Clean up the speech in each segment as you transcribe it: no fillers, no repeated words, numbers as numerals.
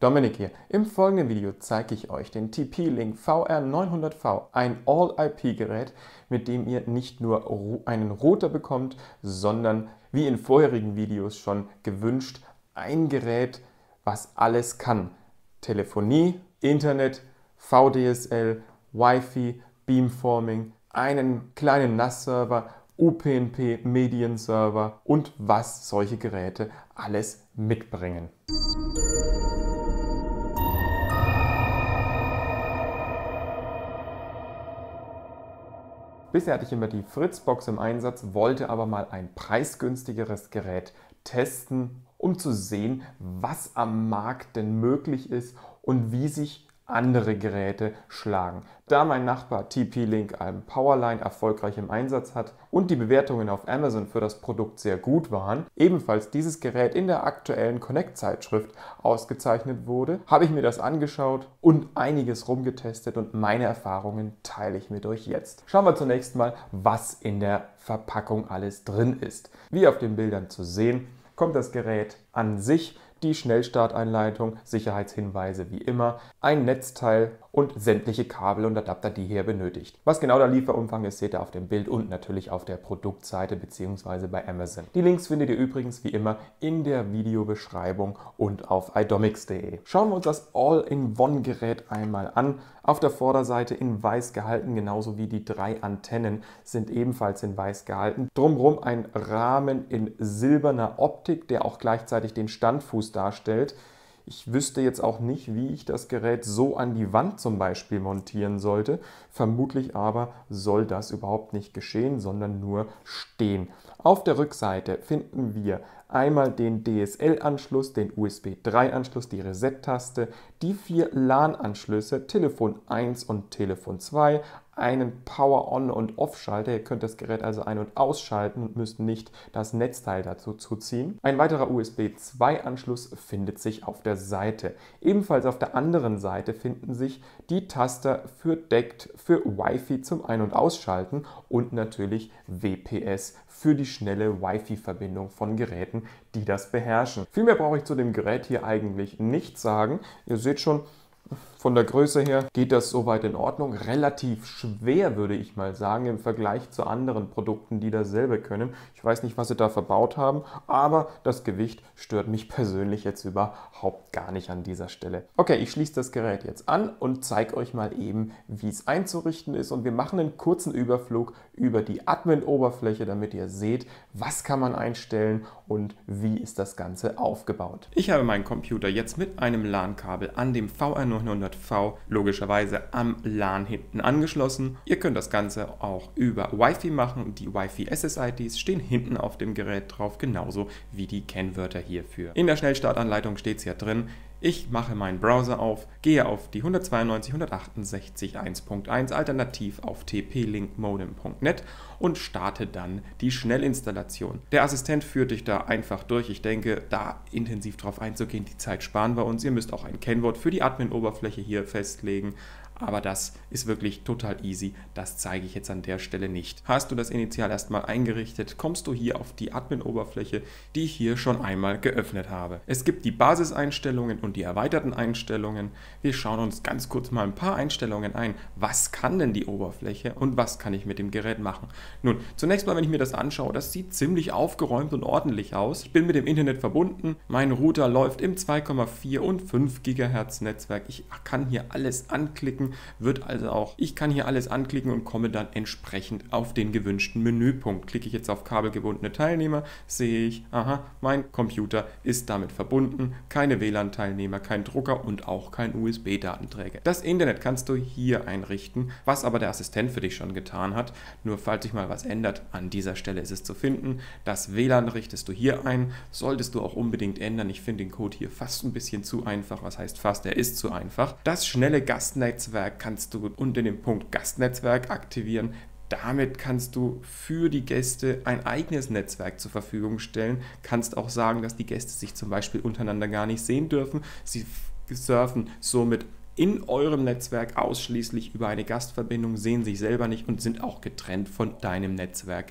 Dominik hier. Im folgenden Video zeige ich euch den TP-Link VR900V, ein All-IP-Gerät, mit dem ihr nicht nur einen Router bekommt, sondern, wie in vorherigen Videos schon gewünscht, ein Gerät, was alles kann. Telefonie, Internet, VDSL, Wi-Fi, Beamforming, einen kleinen NAS-Server, UPnP, Medienserver und was solche Geräte alles mitbringen. Bisher hatte ich immer die Fritzbox im Einsatz, wollte aber mal ein preisgünstigeres Gerät testen, um zu sehen, was am Markt denn möglich ist und wie sich andere Geräte schlagen. Da mein Nachbar TP-Link einen Powerline erfolgreich im Einsatz hat und die Bewertungen auf Amazon für das Produkt sehr gut waren, ebenfalls dieses Gerät in der aktuellen Connect-Zeitschrift ausgezeichnet wurde, habe ich mir das angeschaut und einiges rumgetestet und meine Erfahrungen teile ich mit euch jetzt. Schauen wir zunächst mal, was in der Verpackung alles drin ist. Wie auf den Bildern zu sehen, kommt das Gerät an sich, die Schnellstarteinleitung, Sicherheitshinweise wie immer, ein Netzteil und sämtliche Kabel und Adapter, die ihr benötigt. Was genau der Lieferumfang ist, seht ihr auf dem Bild und natürlich auf der Produktseite bzw. bei Amazon. Die Links findet ihr übrigens wie immer in der Videobeschreibung und auf iDomiX.de. Schauen wir uns das All-in-One-Gerät einmal an. Auf der Vorderseite in weiß gehalten, genauso wie die drei Antennen sind ebenfalls in weiß gehalten. Drumherum ein Rahmen in silberner Optik, der auch gleichzeitig den Standfuß darstellt. Ich wüsste jetzt auch nicht, wie ich das Gerät so an die Wand zum Beispiel montieren sollte. Vermutlich aber soll das überhaupt nicht geschehen, sondern nur stehen. Auf der Rückseite finden wir einmal den DSL-Anschluss, den USB-3-Anschluss, die Reset-Taste, die vier LAN-Anschlüsse, Telefon 1 und Telefon 2, einen Power-On- und Off-Schalter. Ihr könnt das Gerät also ein- und ausschalten und müsst nicht das Netzteil dazu zuziehen. Ein weiterer USB-2-Anschluss findet sich auf der Seite. Ebenfalls auf der anderen Seite finden sich die Taster für DECT, für Wi-Fi zum Ein- und Ausschalten und natürlich WPS für die schnelle Wi-Fi-Verbindung von Geräten, die das beherrschen. Viel mehr brauche ich zu dem Gerät hier eigentlich nicht sagen. Ihr seht schon, von der Größe her geht das soweit in Ordnung. Relativ schwer, würde ich mal sagen, im Vergleich zu anderen Produkten, die dasselbe können. Ich weiß nicht, was sie da verbaut haben, aber das Gewicht stört mich persönlich jetzt überhaupt gar nicht an dieser Stelle. Okay, ich schließe das Gerät jetzt an und zeige euch mal eben, wie es einzurichten ist. Und wir machen einen kurzen Überflug über die Admin-Oberfläche, damit ihr seht, was kann man einstellen und wie ist das Ganze aufgebaut. Ich habe meinen Computer jetzt mit einem LAN-Kabel an dem VR900V logischerweise am LAN hinten angeschlossen. Ihr könnt das Ganze auch über Wi-Fi machen. Die Wi-Fi-SSIDs stehen hinten auf dem Gerät drauf, genauso wie die Kennwörter hierfür. In der Schnellstartanleitung steht es ja drin. Ich mache meinen Browser auf, gehe auf die 192.168.1.1 alternativ auf tp-link-modem.net und starte dann die Schnellinstallation. Der Assistent führt dich da einfach durch. Ich denke, da intensiv drauf einzugehen, die Zeit sparen wir uns. Ihr müsst auch ein Kennwort für die Admin-Oberfläche hier festlegen. Aber das ist wirklich total easy, das zeige ich jetzt an der Stelle nicht. Hast du das initial erstmal eingerichtet, kommst du hier auf die Admin-Oberfläche, die ich hier schon einmal geöffnet habe. Es gibt die Basiseinstellungen und die erweiterten Einstellungen. Wir schauen uns ganz kurz mal ein paar Einstellungen ein. Was kann denn die Oberfläche und was kann ich mit dem Gerät machen? Nun, zunächst mal, wenn ich mir das anschaue, das sieht ziemlich aufgeräumt und ordentlich aus. Ich bin mit dem Internet verbunden, mein Router läuft im 2,4 und 5 GHz Netzwerk. Ich kann hier alles anklicken. Ich kann hier alles anklicken und komme dann entsprechend auf den gewünschten Menüpunkt. Klicke ich jetzt auf kabelgebundene Teilnehmer, sehe ich, aha, mein Computer ist damit verbunden. Keine WLAN-Teilnehmer, kein Drucker und auch kein USB-Datenträger. Das Internet kannst du hier einrichten, was aber der Assistent für dich schon getan hat. Nur falls sich mal was ändert, an dieser Stelle ist es zu finden. Das WLAN richtest du hier ein, solltest du auch unbedingt ändern. Ich finde den Code hier fast ein bisschen zu einfach. Was heißt fast? Er ist zu einfach. Das schnelle Gastnetzwerk kannst du unter dem Punkt Gastnetzwerk aktivieren. Damit kannst du für die Gäste ein eigenes Netzwerk zur Verfügung stellen. Kannst auch sagen, dass die Gäste sich zum Beispiel untereinander gar nicht sehen dürfen. Sie surfen somit in eurem Netzwerk ausschließlich über eine Gastverbindung, sehen sich selber nicht und sind auch getrennt von deinem Netzwerk.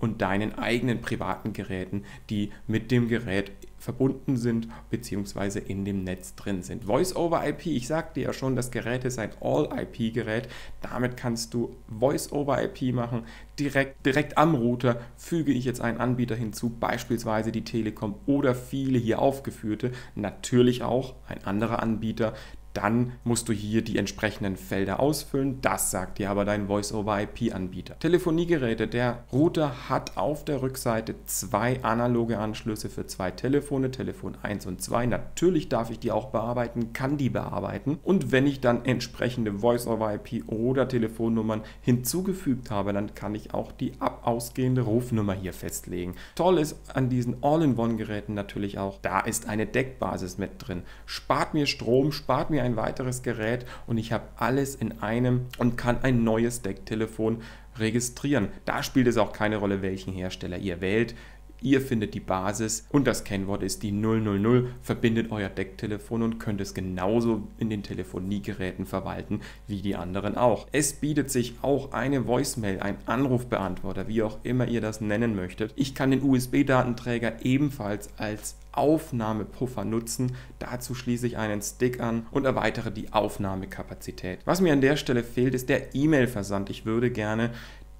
und deinen eigenen privaten Geräten, die mit dem Gerät verbunden sind bzw. in dem Netz drin sind. Voice-over-IP, ich sagte ja schon, das Gerät ist ein All-IP-Gerät. Damit kannst du Voice-over-IP machen, direkt am Router. Füge ich jetzt einen Anbieter hinzu, beispielsweise die Telekom oder viele hier aufgeführte, natürlich auch ein anderer Anbieter, dann musst du hier die entsprechenden Felder ausfüllen. Das sagt dir aber dein Voice-over-IP-Anbieter. Telefoniegeräte. Der Router hat auf der Rückseite zwei analoge Anschlüsse für zwei Telefone, Telefon 1 und 2. Natürlich darf ich die auch bearbeiten, kann die bearbeiten. Und wenn ich dann entsprechende Voice-over-IP oder Telefonnummern hinzugefügt habe, dann kann ich auch die ausgehende Rufnummer hier festlegen. Toll ist an diesen All-in-One-Geräten natürlich auch, da ist eine DECT-Basis mit drin. Spart mir Strom, spart mir ein weiteres Gerät und ich habe alles in einem und kann ein neues DECT-Telefon registrieren. Da spielt es auch keine Rolle, welchen Hersteller ihr wählt. Ihr findet die Basis und das Kennwort ist die 000, verbindet euer DECT-Telefon und könnt es genauso in den Telefoniegeräten verwalten wie die anderen auch. Es bietet sich auch eine Voicemail, ein Anrufbeantworter, wie auch immer ihr das nennen möchtet. Ich kann den USB-Datenträger ebenfalls als Aufnahmepuffer nutzen, dazu schließe ich einen Stick an und erweitere die Aufnahmekapazität. Was mir an der Stelle fehlt, ist der E-Mail-Versand. Ich würde gerne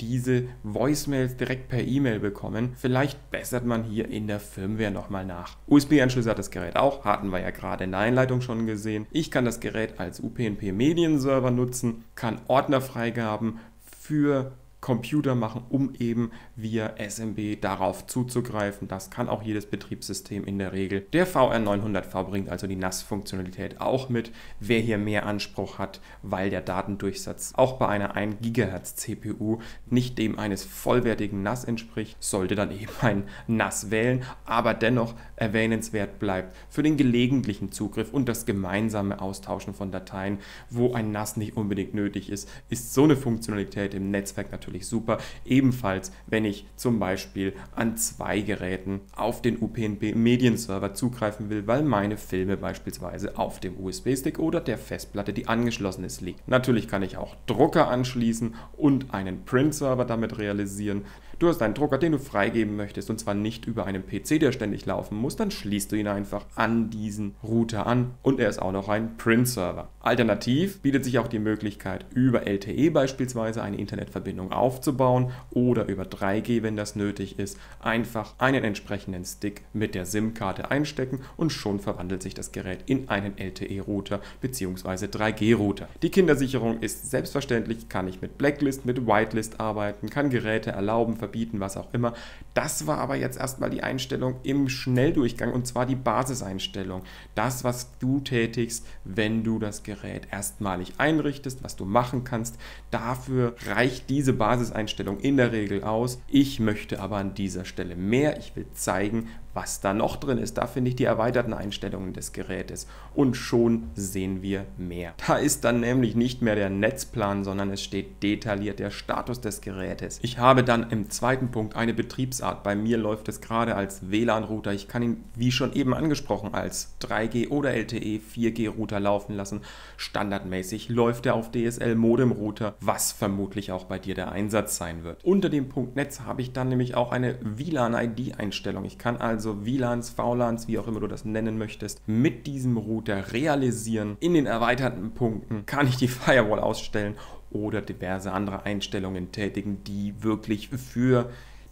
diese Voicemails direkt per E-Mail bekommen. Vielleicht bessert man hier in der Firmware nochmal nach. USB-Anschlüsse hat das Gerät auch, hatten wir ja gerade in der Einleitung schon gesehen. Ich kann das Gerät als UPnP-Medienserver nutzen, kann Ordnerfreigaben für Computer machen, um eben via SMB darauf zuzugreifen. Das kann auch jedes Betriebssystem in der Regel. Der VR900V bringt also die NAS-Funktionalität auch mit. Wer hier mehr Anspruch hat, weil der Datendurchsatz auch bei einer 1 GHz CPU nicht dem eines vollwertigen NAS entspricht, sollte dann eben ein NAS wählen, aber dennoch erwähnenswert bleibt für den gelegentlichen Zugriff und das gemeinsame Austauschen von Dateien, wo ein NAS nicht unbedingt nötig ist, ist so eine Funktionalität im Netzwerk natürlich super. Ebenfalls, wenn ich zum Beispiel an zwei Geräten auf den UPnP-Medienserver zugreifen will, weil meine Filme beispielsweise auf dem USB-Stick oder der Festplatte, die angeschlossen ist, liegen. Natürlich kann ich auch Drucker anschließen und einen Print-Server damit realisieren. Du hast einen Drucker, den du freigeben möchtest und zwar nicht über einen PC, der ständig laufen muss, dann schließt du ihn einfach an diesen Router an und er ist auch noch ein Print-Server. Alternativ bietet sich auch die Möglichkeit, über LTE beispielsweise eine Internetverbindung aufzubauen oder über 3G, wenn das nötig ist, einfach einen entsprechenden Stick mit der SIM-Karte einstecken und schon verwandelt sich das Gerät in einen LTE-Router bzw. 3G-Router. Die Kindersicherung ist selbstverständlich, kann ich mit Blacklist, mit Whitelist arbeiten, kann Geräte erlauben, verbieten, was auch immer. Das war aber jetzt erstmal die Einstellung im Schnelldurchgang und zwar die Basiseinstellung. Das, was du tätigst, wenn du das Gerät erstmalig einrichtest, was du machen kannst, dafür reicht diese Basiseinstellung in der Regel aus. Ich möchte aber an dieser Stelle mehr. Ich will zeigen, was da noch drin ist. Da finde ich die erweiterten Einstellungen des Gerätes und schon sehen wir mehr. Da ist dann nämlich nicht mehr der Netzplan, sondern es steht detailliert der Status des Gerätes. Ich habe dann im zweiten Punkt eine Betriebsart. Bei mir läuft es gerade als WLAN-Router. Ich kann ihn, wie schon eben angesprochen, als 3G oder LTE 4G-Router laufen lassen. Standardmäßig läuft er auf DSL-Modem-Router, was vermutlich auch bei dir der Einsatz sein wird. Unter dem Punkt Netz habe ich dann nämlich auch eine WLAN-ID-Einstellung. Ich kann also WLANs, VLANs, wie auch immer du das nennen möchtest, mit diesem Router realisieren. In den erweiterten Punkten kann ich die Firewall ausstellen oder diverse andere Einstellungen tätigen, die wirklich für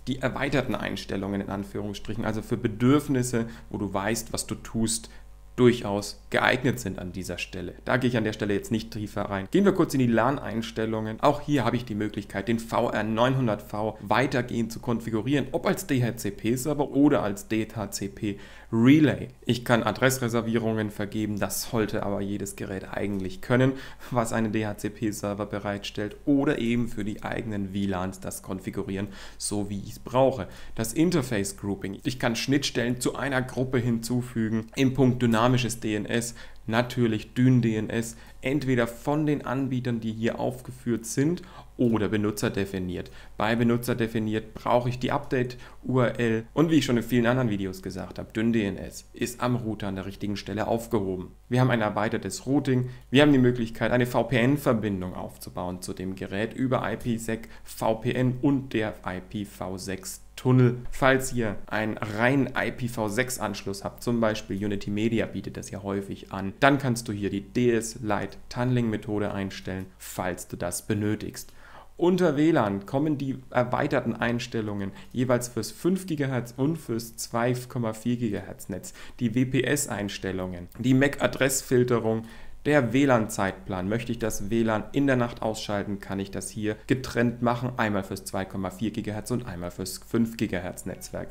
die erweiterten Einstellungen in Anführungsstrichen, also für Bedürfnisse, wo du weißt, was du tust, durchaus geeignet sind an dieser Stelle. Da gehe ich an der Stelle jetzt nicht tiefer rein. Gehen wir kurz in die LAN-Einstellungen. Auch hier habe ich die Möglichkeit, den VR900V weitergehend zu konfigurieren, ob als DHCP-Server oder als DHCP-Relay. Ich kann Adressreservierungen vergeben, das sollte aber jedes Gerät eigentlich können, was einen DHCP-Server bereitstellt oder eben für die eigenen WLANs das konfigurieren, so wie ich es brauche. Das Interface-Grouping. Ich kann Schnittstellen zu einer Gruppe hinzufügen. Im Punkt dynamisches DNS, natürlich DynDNS, entweder von den Anbietern, die hier aufgeführt sind, oder benutzerdefiniert. Bei benutzerdefiniert brauche ich die Update-URL und wie ich schon in vielen anderen Videos gesagt habe, DynDNS ist am Router an der richtigen Stelle aufgehoben. Wir haben ein erweitertes Routing, wir haben die Möglichkeit, eine VPN-Verbindung aufzubauen zu dem Gerät über IPsec, VPN und der IPv6 Tunnel. Falls ihr einen reinen IPv6-Anschluss habt, zum Beispiel Unity Media bietet das ja häufig an, dann kannst du hier die DS Light Tunneling-Methode einstellen, falls du das benötigst. Unter WLAN kommen die erweiterten Einstellungen jeweils fürs 5 GHz und fürs 2,4 GHz Netz, die WPS-Einstellungen, die MAC-Adressfilterung, der WLAN-Zeitplan. Möchte ich das WLAN in der Nacht ausschalten, kann ich das hier getrennt machen, einmal fürs 2,4 GHz und einmal fürs 5 GHz Netzwerk.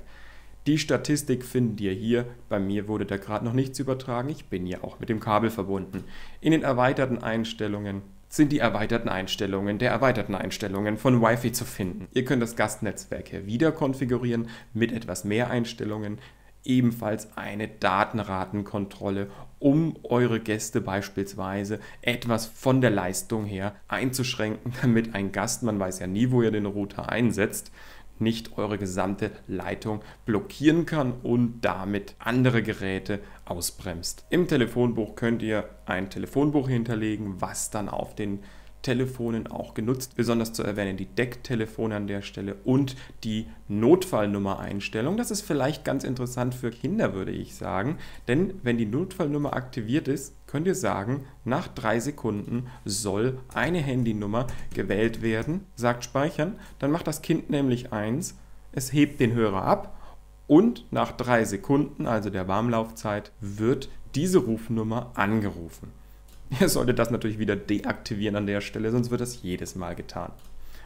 Die Statistik findet ihr hier. Bei mir wurde da gerade noch nichts übertragen, ich bin ja auch mit dem Kabel verbunden. In den erweiterten Einstellungen sind die erweiterten Einstellungen der erweiterten Einstellungen von Wi-Fi zu finden. Ihr könnt das Gastnetzwerk hier wieder konfigurieren mit etwas mehr Einstellungen. Ebenfalls eine Datenratenkontrolle, um eure Gäste beispielsweise etwas von der Leistung her einzuschränken, damit ein Gast, man weiß ja nie, wo ihr den Router einsetzt, nicht eure gesamte Leitung blockieren kann und damit andere Geräte ausbremst. Im Telefonbuch könnt ihr ein Telefonbuch hinterlegen, was dann auf den Telefonen auch genutzt, besonders zu erwähnen die DECT-Telefone an der Stelle und die Notfallnummer-Einstellung. Das ist vielleicht ganz interessant für Kinder, würde ich sagen, denn wenn die Notfallnummer aktiviert ist, könnt ihr sagen, nach 3 Sekunden soll eine Handynummer gewählt werden, sagt Speichern, dann macht das Kind nämlich eins, es hebt den Hörer ab und nach 3 Sekunden, also der Warmlaufzeit, wird diese Rufnummer angerufen. Ihr solltet das natürlich wieder deaktivieren an der Stelle, sonst wird das jedes Mal getan.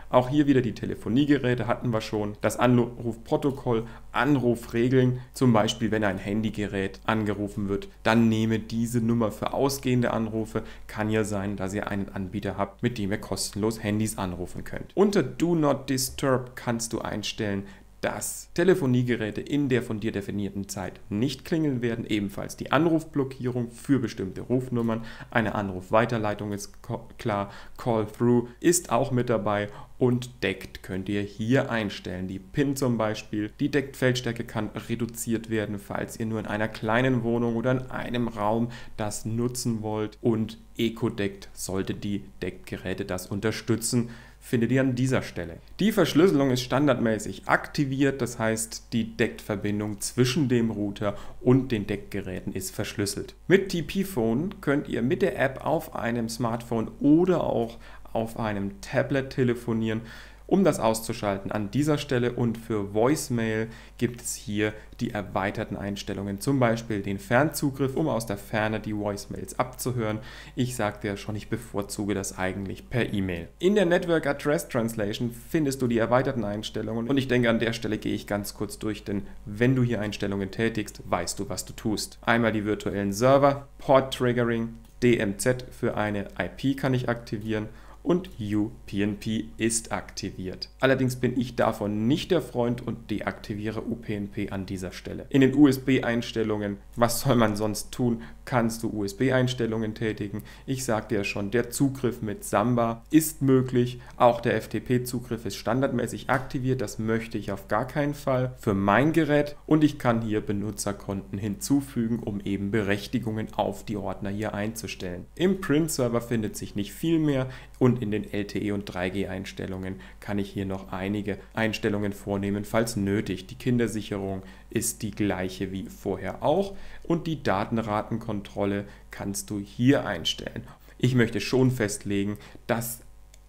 Auch hier wieder die Telefoniegeräte hatten wir schon, das Anrufprotokoll, Anrufregeln, zum Beispiel wenn ein Handygerät angerufen wird, dann nehme diese Nummer für ausgehende Anrufe. Kann ja sein, dass ihr einen Anbieter habt, mit dem ihr kostenlos Handys anrufen könnt. Unter Do Not Disturb kannst du einstellen, dass Telefoniegeräte in der von dir definierten Zeit nicht klingeln werden, ebenfalls die Anrufblockierung für bestimmte Rufnummern, eine Anrufweiterleitung ist klar, Call-Through ist auch mit dabei und DECT könnt ihr hier einstellen, die PIN zum Beispiel, die DECT-Feldstärke kann reduziert werden, falls ihr nur in einer kleinen Wohnung oder in einem Raum das nutzen wollt und EcoDECT sollte die DECT-Geräte das unterstützen. Findet ihr an dieser Stelle. Die Verschlüsselung ist standardmäßig aktiviert, das heißt, die DECT-Verbindung zwischen dem Router und den DECT-Geräten ist verschlüsselt. Mit TP-Phone könnt ihr mit der App auf einem Smartphone oder auch auf einem Tablet telefonieren, um das auszuschalten an dieser Stelle. Und für Voicemail gibt es hier die erweiterten Einstellungen, zum Beispiel den Fernzugriff, um aus der Ferne die Voicemails abzuhören. Ich sagte ja schon, ich bevorzuge das eigentlich per E-Mail. In der Network Address Translation findest du die erweiterten Einstellungen und ich denke, an der Stelle gehe ich ganz kurz durch, denn wenn du hier Einstellungen tätigst, weißt du, was du tust. Einmal die virtuellen Server, Port Triggering, DMZ für eine IP kann ich aktivieren und UPnP ist aktiviert. Allerdings bin ich davon nicht der Freund und deaktiviere UPnP an dieser Stelle. In den USB-Einstellungen, was soll man sonst tun, kannst du USB-Einstellungen tätigen. Ich sagte ja schon, der Zugriff mit Samba ist möglich. Auch der FTP-Zugriff ist standardmäßig aktiviert. Das möchte ich auf gar keinen Fall für mein Gerät. Und ich kann hier Benutzerkonten hinzufügen, um eben Berechtigungen auf die Ordner hier einzustellen. Im Print-Server findet sich nicht viel mehr. Und in den LTE- und 3G-Einstellungen kann ich hier noch einige Einstellungen vornehmen, falls nötig. Die Kindersicherung ist die gleiche wie vorher auch und die Datenratenkontrolle kannst du hier einstellen. Ich möchte schon festlegen, dass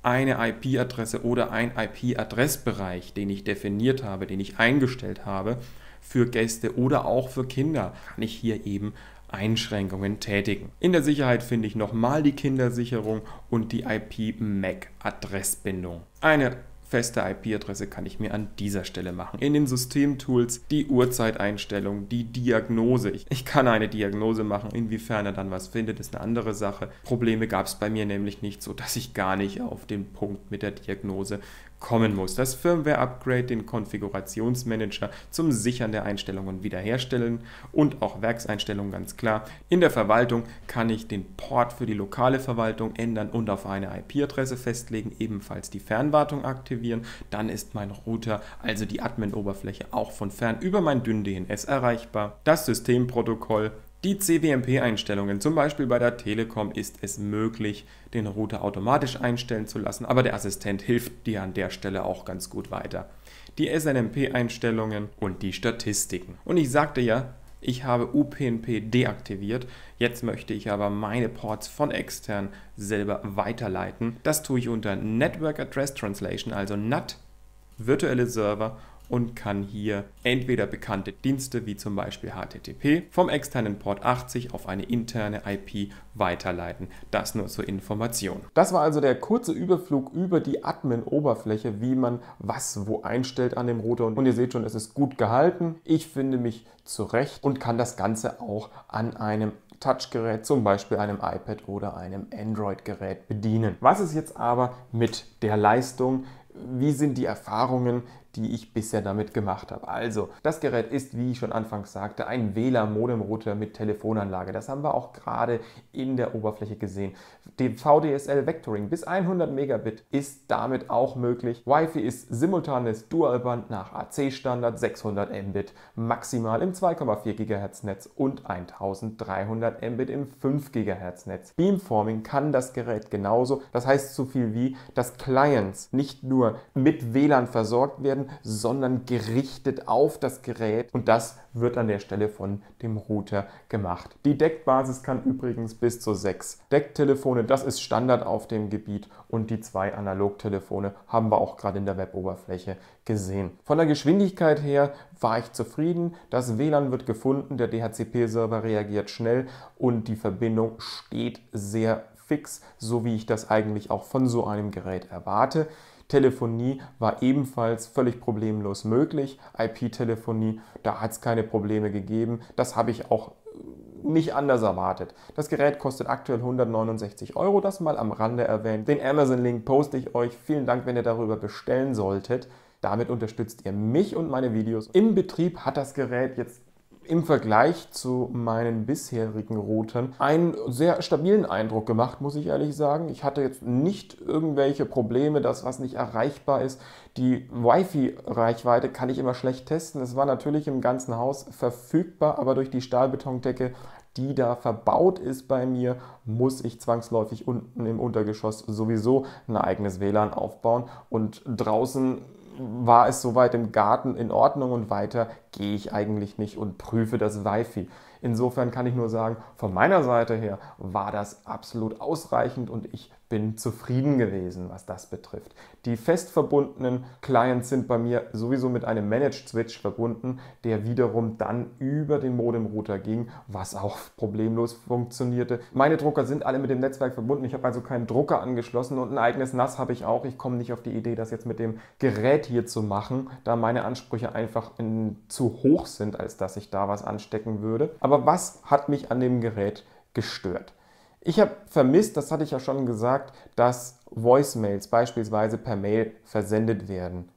eine IP-Adresse oder ein IP-Adressbereich, den ich definiert habe, den ich eingestellt habe, für Gäste oder auch für Kinder, kann ich hier eben Einschränkungen tätigen. In der Sicherheit finde ich nochmal die Kindersicherung und die IP-MAC-Adressbindung. Eine feste IP-Adresse kann ich mir an dieser Stelle machen. In den Systemtools die Uhrzeiteinstellung, die Diagnose. Ich kann eine Diagnose machen, inwiefern er dann was findet, ist eine andere Sache. Probleme gab es bei mir nämlich nicht, so dass ich gar nicht auf den Punkt mit der Diagnose kommen muss. Das Firmware-Upgrade, den Konfigurationsmanager zum Sichern der Einstellungen wiederherstellen und auch Werkseinstellungen, ganz klar. In der Verwaltung kann ich den Port für die lokale Verwaltung ändern und auf eine IP-Adresse festlegen, ebenfalls die Fernwartung aktivieren. Dann ist mein Router, also die Admin-Oberfläche, auch von fern über mein DynDNS erreichbar. Das Systemprotokoll. Die CWMP-Einstellungen, zum Beispiel bei der Telekom, ist es möglich, den Router automatisch einstellen zu lassen, aber der Assistent hilft dir an der Stelle auch ganz gut weiter. Die SNMP-Einstellungen und die Statistiken. Und ich sagte ja, ich habe UPnP deaktiviert, jetzt möchte ich aber meine Ports von extern selber weiterleiten. Das tue ich unter Network Address Translation, also NAT, virtuelle Server, und kann hier entweder bekannte Dienste wie zum Beispiel HTTP vom externen Port 80 auf eine interne IP weiterleiten. Das nur zur Information. Das war also der kurze Überflug über die Admin-Oberfläche, wie man was wo einstellt an dem Router. Und ihr seht schon, es ist gut gehalten. Ich finde mich zurecht und kann das Ganze auch an einem Touchgerät, zum Beispiel einem iPad oder einem Android-Gerät bedienen. Was ist jetzt aber mit der Leistung? Wie sind die Erfahrungen, die ich bisher damit gemacht habe? Also, das Gerät ist, wie ich schon anfangs sagte, ein WLAN-Modem-Router mit Telefonanlage. Das haben wir auch gerade in der Oberfläche gesehen. Dem VDSL-Vectoring bis 100 Megabit ist damit auch möglich. Wi-Fi ist simultanes Dualband nach AC-Standard, 600 Mbit maximal im 2,4 GHz Netz und 1300 Mbit im 5 GHz Netz. Beamforming kann das Gerät genauso. Das heißt so viel wie, dass Clients nicht nur mit WLAN versorgt werden, sondern gerichtet auf das Gerät, und das wird an der Stelle von dem Router gemacht. Die DECT-Basis kann übrigens bis zu 6 DECT-Telefone, das ist Standard auf dem Gebiet, und die 2 Analog-Telefone haben wir auch gerade in der Web-Oberfläche gesehen. Von der Geschwindigkeit her war ich zufrieden, das WLAN wird gefunden, der DHCP-Server reagiert schnell und die Verbindung steht sehr fix, so wie ich das eigentlich auch von so einem Gerät erwarte. Telefonie war ebenfalls völlig problemlos möglich. IP-Telefonie, da hat es keine Probleme gegeben. Das habe ich auch nicht anders erwartet. Das Gerät kostet aktuell 169 €, das mal am Rande erwähnt. Den Amazon-Link poste ich euch. Vielen Dank, wenn ihr darüber bestellen solltet. Damit unterstützt ihr mich und meine Videos. Im Betrieb hat das Gerät jetzt im Vergleich zu meinen bisherigen Routern einen sehr stabilen Eindruck gemacht, muss ich ehrlich sagen. Ich hatte jetzt nicht irgendwelche Probleme, dass was nicht erreichbar ist. Die Wi-Fi-Reichweite kann ich immer schlecht testen. Es war natürlich im ganzen Haus verfügbar, aber durch die Stahlbetondecke, die da verbaut ist bei mir, muss ich zwangsläufig unten im Untergeschoss sowieso ein eigenes WLAN aufbauen, und draußen war es soweit im Garten in Ordnung und weiter gehe ich eigentlich nicht und prüfe das Wi-Fi. Insofern kann ich nur sagen, von meiner Seite her war das absolut ausreichend und ich bin zufrieden gewesen, was das betrifft. Die fest verbundenen Clients sind bei mir sowieso mit einem Managed Switch verbunden, der wiederum dann über den Modem-Router ging, was auch problemlos funktionierte. Meine Drucker sind alle mit dem Netzwerk verbunden, ich habe also keinen Drucker angeschlossen und ein eigenes NAS habe ich auch. Ich komme nicht auf die Idee, das jetzt mit dem Gerät hier zu machen, da meine Ansprüche einfach zu hoch sind, als dass ich da was anstecken würde. Aber was hat mich an dem Gerät gestört? Ich habe vermisst, das hatte ich ja schon gesagt, dass Voicemails beispielsweise per Mail versendet werden.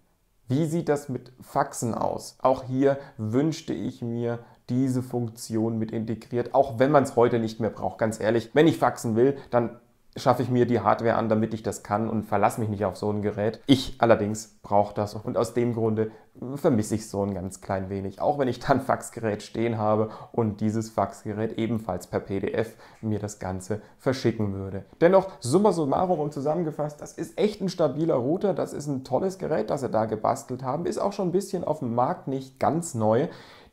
Wie sieht das mit Faxen aus? Auch hier wünschte ich mir diese Funktion mit integriert, auch wenn man es heute nicht mehr braucht. Ganz ehrlich, wenn ich faxen will, dann schaffe ich mir die Hardware an, damit ich das kann, und verlasse mich nicht auf so ein Gerät. Ich allerdings brauche das und aus dem Grunde vermisse ich so ein ganz klein wenig, auch wenn ich dann Faxgerät stehen habe und dieses Faxgerät ebenfalls per PDF mir das Ganze verschicken würde. Dennoch, summa summarum und zusammengefasst, das ist echt ein stabiler Router, das ist ein tolles Gerät, das sie da gebastelt haben, ist auch schon ein bisschen auf dem Markt, nicht ganz neu.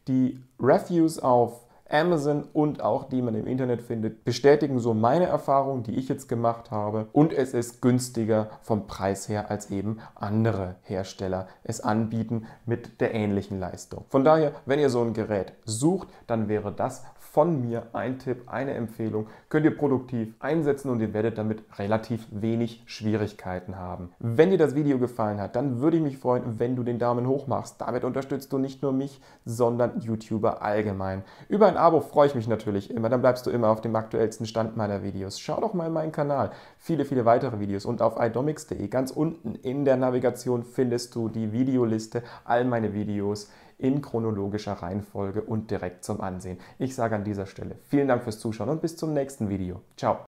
Die Reviews auf Amazon und auch die man im Internet findet, bestätigen so meine Erfahrung, die ich jetzt gemacht habe. Und es ist günstiger vom Preis her, als eben andere Hersteller es anbieten mit der ähnlichen Leistung. Von daher, wenn ihr so ein Gerät sucht, dann wäre das von mir ein Tipp, eine Empfehlung, könnt ihr produktiv einsetzen und ihr werdet damit relativ wenig Schwierigkeiten haben. Wenn dir das Video gefallen hat, dann würde ich mich freuen, wenn du den Daumen hoch machst. Damit unterstützt du nicht nur mich, sondern YouTuber allgemein. Über ein Abo freue ich mich natürlich immer, dann bleibst du immer auf dem aktuellsten Stand meiner Videos. Schau doch mal in meinen Kanal, viele, viele weitere Videos, und auf iDomiX.de ganz unten in der Navigation findest du die Videoliste, all meine Videos in chronologischer Reihenfolge und direkt zum Ansehen. Ich sage an dieser Stelle vielen Dank fürs Zuschauen und bis zum nächsten Video. Ciao!